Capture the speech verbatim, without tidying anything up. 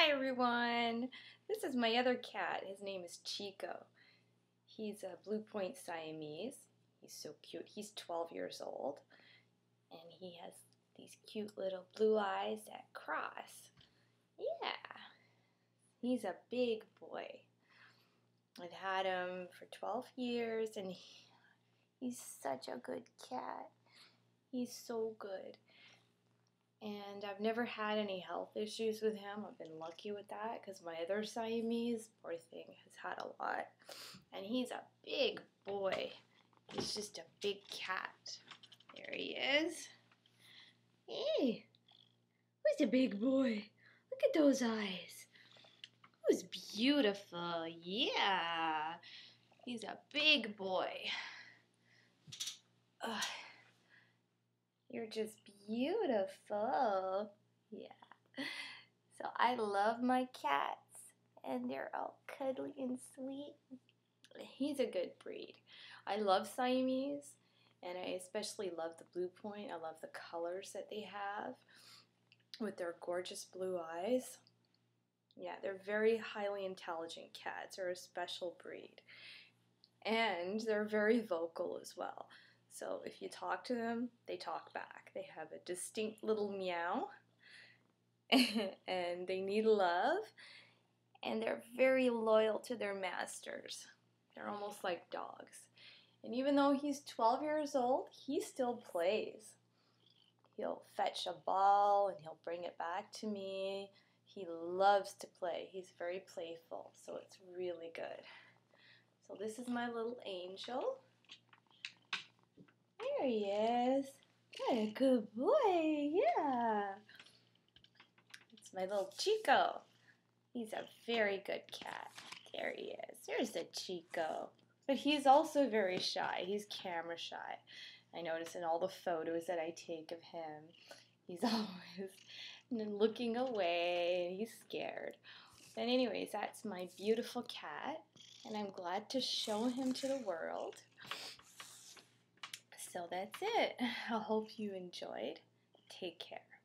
Hi everyone, this is my other cat. His name is Chico. He's a Blue Point Siamese. He's so cute. He's twelve years old and he has these cute little blue eyes that cross. Yeah, he's a big boy. I've had him for twelve years and he, he's such a good cat. He's so good. And I've never had any health issues with him. I've been lucky with that because my other Siamese, poor thing, has had a lot. And he's a big boy. He's just a big cat. There he is. Hey, who's the big boy? Look at those eyes. Who's beautiful. Yeah. He's a big boy. Ugh. You're just beautiful. Yeah. So I love my cats and they're all cuddly and sweet. He's a good breed. I love Siamese and I especially love the Blue Point. I love the colors that they have with their gorgeous blue eyes. Yeah, they're very highly intelligent cats. They're a special breed. And they're very vocal as well. So if you talk to them, they talk back. They have a distinct little meow and they need love and they're very loyal to their masters. They're almost like dogs. And even though he's twelve years old, he still plays. He'll fetch a ball and he'll bring it back to me. He loves to play. He's very playful, so it's really good. So this is my little angel. There he is. What a good boy, yeah. It's my little Chico. He's a very good cat. There he is. There's the Chico. But he's also very shy. He's camera shy. I notice in all the photos that I take of him, he's always looking away and he's scared. But anyways, that's my beautiful cat. And I'm glad to show him to the world. So that's it. I hope you enjoyed. Take care.